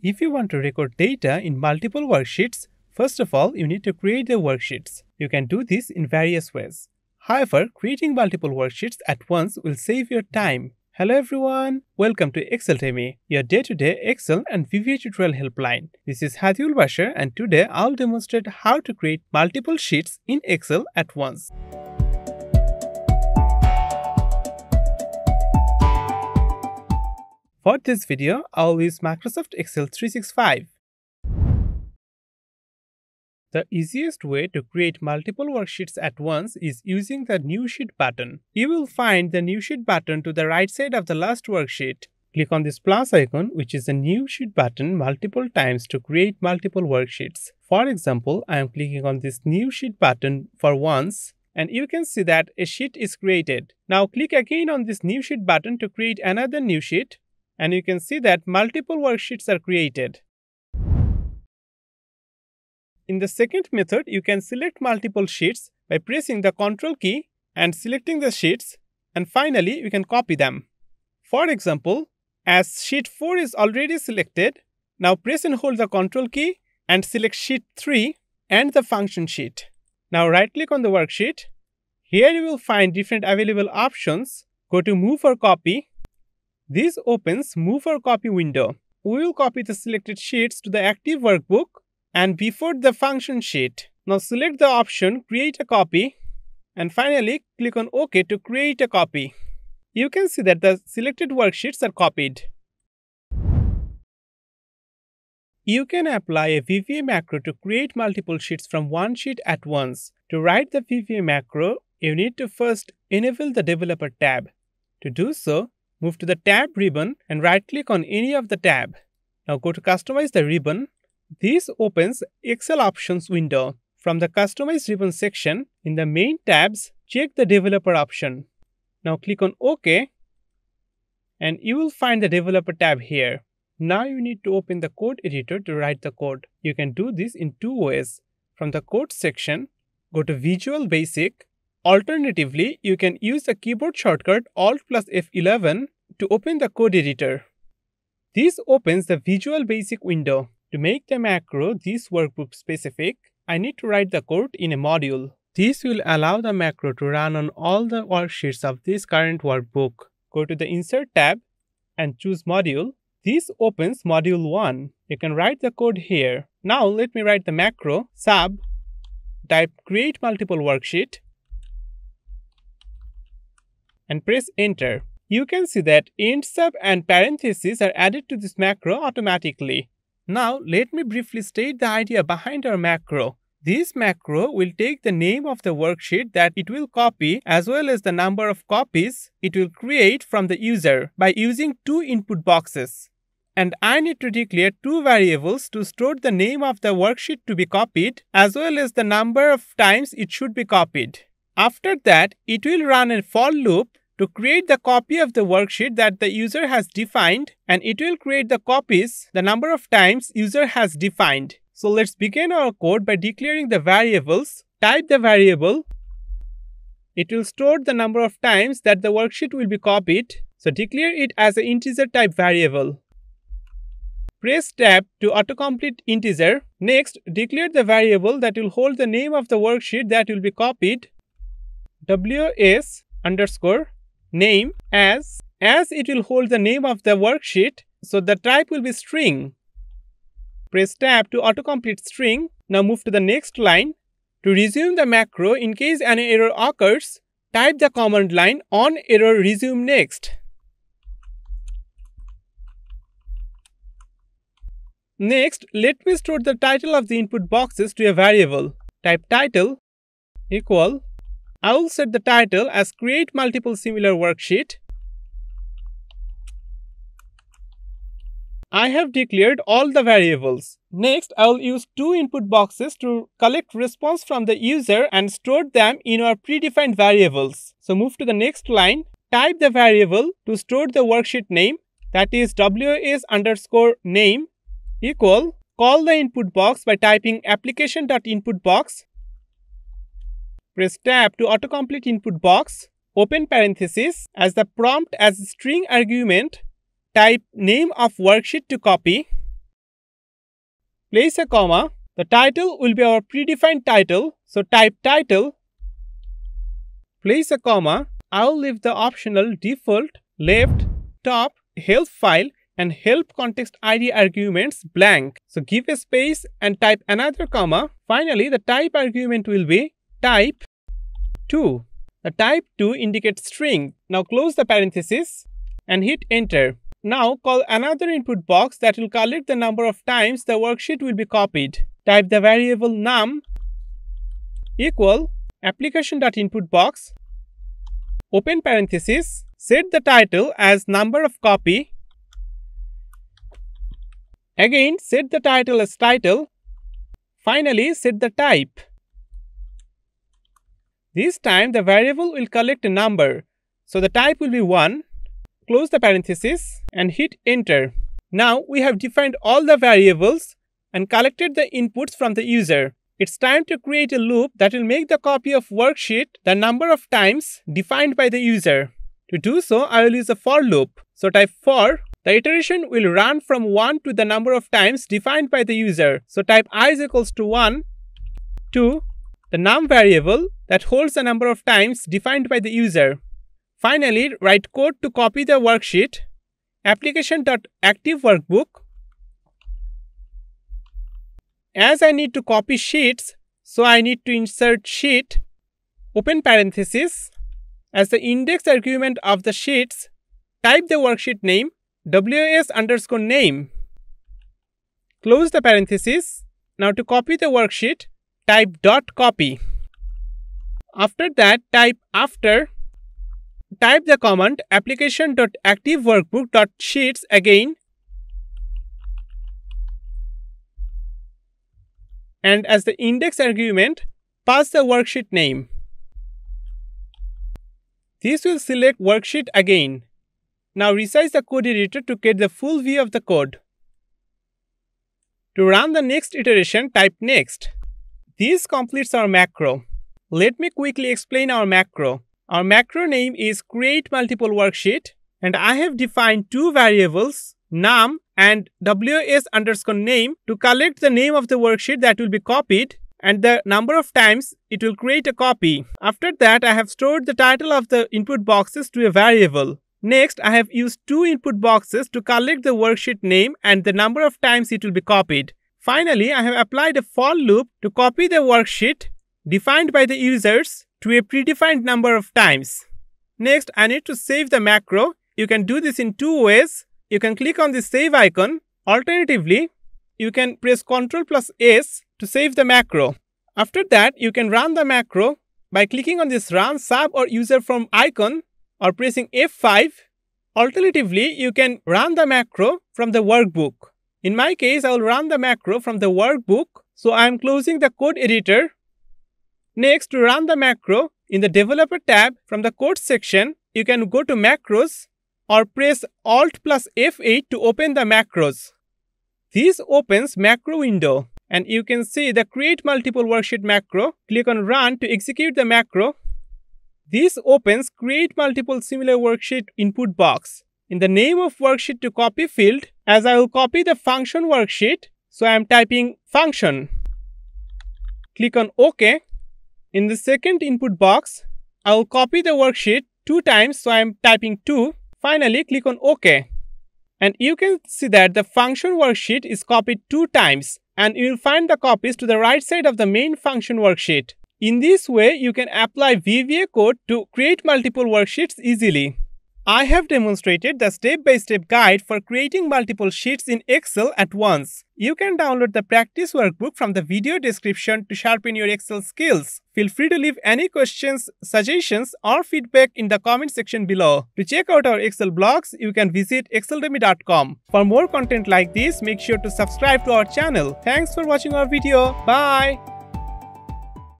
If you want to record data in multiple worksheets, first of all, you need to create the worksheets. You can do this in various ways. However, creating multiple worksheets at once will save your time. Hello everyone, welcome to ExcelDemy, your day-to-day Excel and VBA tutorial helpline. This is Hadi Ul Bashar, and today I'll demonstrate how to create multiple sheets in Excel at once. For this video, I'll use Microsoft Excel 365. The easiest way to create multiple worksheets at once is using the New Sheet button. You will find the New Sheet button to the right side of the last worksheet. Click on this plus icon, which is the New Sheet button, multiple times to create multiple worksheets. For example, I am clicking on this New Sheet button for once, and you can see that a sheet is created. Now click again on this New Sheet button to create another new sheet. And you can see that multiple worksheets are created. In the second method, you can select multiple sheets by pressing the Ctrl key and selecting the sheets, and finally you can copy them. For example, as sheet 4 is already selected, now press and hold the Ctrl key and select sheet 3 and the function sheet. Now right click on the worksheet. Here you will find different available options. Go to move or copy. This opens Move or Copy window. We will copy the selected sheets to the active workbook and before the function sheet. Now select the option Create a Copy and finally click on OK to create a copy. You can see that the selected worksheets are copied. You can apply a VBA macro to create multiple sheets from one sheet at once. To write the VBA macro, you need to first enable the Developer tab. To do so, move to the tab ribbon and right-click on any of the tab. Now go to Customize the ribbon. This opens Excel options window. From the Customize ribbon section, in the main tabs, check the Developer option. Now click on OK and you will find the Developer tab here. Now you need to open the code editor to write the code. You can do this in two ways. From the code section, go to Visual Basic. Alternatively, you can use the keyboard shortcut Alt+F11 to open the code editor. This opens the Visual Basic window. To make the macro this workbook specific, I need to write the code in a module. This will allow the macro to run on all the worksheets of this current workbook. Go to the Insert tab and choose Module. This opens Module 1. You can write the code here. Now let me write the macro sub. Type Create Multiple Worksheet and press enter. You can see that end sub and parentheses are added to this macro automatically. Now let me briefly state the idea behind our macro. This macro will take the name of the worksheet that it will copy as well as the number of copies it will create from the user by using two input boxes. And I need to declare two variables to store the name of the worksheet to be copied as well as the number of times it should be copied. After that, it will run a for loop to create the copy of the worksheet that the user has defined, and it will create the copies the number of times user has defined. So let's begin our code by declaring the variables. Type the variable. It will store the number of times that the worksheet will be copied. So declare it as an integer type variable. Press tab to autocomplete integer. Next, declare the variable that will hold the name of the worksheet that will be copied. WS underscore name as it will hold the name of the worksheet, so the type will be string. Press tab to autocomplete string. Now move to the next line. To resume the macro in case an error occurs, type the command line on error resume next. Next, let me store the title of the input boxes to a variable. Type title equal. I will set the title as Create Multiple Similar Worksheet. I have declared all the variables. Next, I will use two input boxes to collect response from the user and store them in our predefined variables. So move to the next line. Type the variable to store the worksheet name, that is WS underscore name equal. Call the input box by typing application.inputBox. Press tab to autocomplete input box, open parenthesis, as the prompt as string argument, type name of worksheet to copy, place a comma. The title will be our predefined title. So type title, place a comma. I'll leave the optional default, left, top, help file and help context ID arguments blank. So give a space and type another comma. Finally, the type argument will be type 2. The type 2 indicates string. Now close the parenthesis and hit enter. Now call another input box that will collect the number of times the worksheet will be copied. Type the variable num equal application.input box, open parenthesis, set the title as number of copy. Again, set the title as title. Finally, set the type. This time the variable will collect a number, so the type will be 1. Close the parenthesis and hit enter. Now we have defined all the variables and collected the inputs from the user. It's time to create a loop that will make the copy of worksheet the number of times defined by the user. To do so, I will use a for loop. So type for. The iteration will run from 1 to the number of times defined by the user. So type I is equals to 1, 2, the num variable that holds the number of times defined by the user. Finally, write code to copy the worksheet. Application.active workbook. As I need to copy sheets, so I need to insert sheet, open parenthesis, as the index argument of the sheets, type the worksheet name, ws_name. Close the parenthesis. Now to copy the worksheet, type .copy. After that, type after. Type the command application.active workbook.sheets again. And as the index argument, pass the worksheet name. This will select worksheet again. Now resize the code editor to get the full view of the code. To run the next iteration, type next. This completes our macro. Let me quickly explain our macro. Our macro name is create multiple worksheet, and I have defined two variables, num and ws_name, to collect the name of the worksheet that will be copied and the number of times it will create a copy. After that, I have stored the title of the input boxes to a variable. Next, I have used two input boxes to collect the worksheet name and the number of times it will be copied. Finally, I have applied a for loop to copy the worksheet defined by the users to a predefined number of times. Next, I need to save the macro. You can do this in two ways. You can click on the save icon. Alternatively, you can press Ctrl+S to save the macro. After that, you can run the macro by clicking on this run sub or user from icon or pressing F5. Alternatively, you can run the macro from the workbook. In my case, I will run the macro from the workbook, so I am closing the code editor. Next, to run the macro, in the Developer tab from the Code section, you can go to Macros or press Alt+F8 to open the macros. This opens macro window, and you can see the Create Multiple Worksheet macro. Click on Run to execute the macro. This opens Create Multiple Similar Worksheet input box. In the Name of Worksheet to Copy field, as I will copy the function worksheet, so I am typing function. Click on OK. In the second input box, I will copy the worksheet 2 times, so I am typing 2. Finally, click on OK. And you can see that the function worksheet is copied 2 times, and you will find the copies to the right side of the main function worksheet. In this way, you can apply VBA code to create multiple worksheets easily. I have demonstrated the step-by-step guide for creating multiple sheets in Excel at once. You can download the practice workbook from the video description to sharpen your Excel skills. Feel free to leave any questions, suggestions, or feedback in the comment section below. To check out our Excel blogs, you can visit ExcelDemy.com. For more content like this, make sure to subscribe to our channel. Thanks for watching our video. Bye!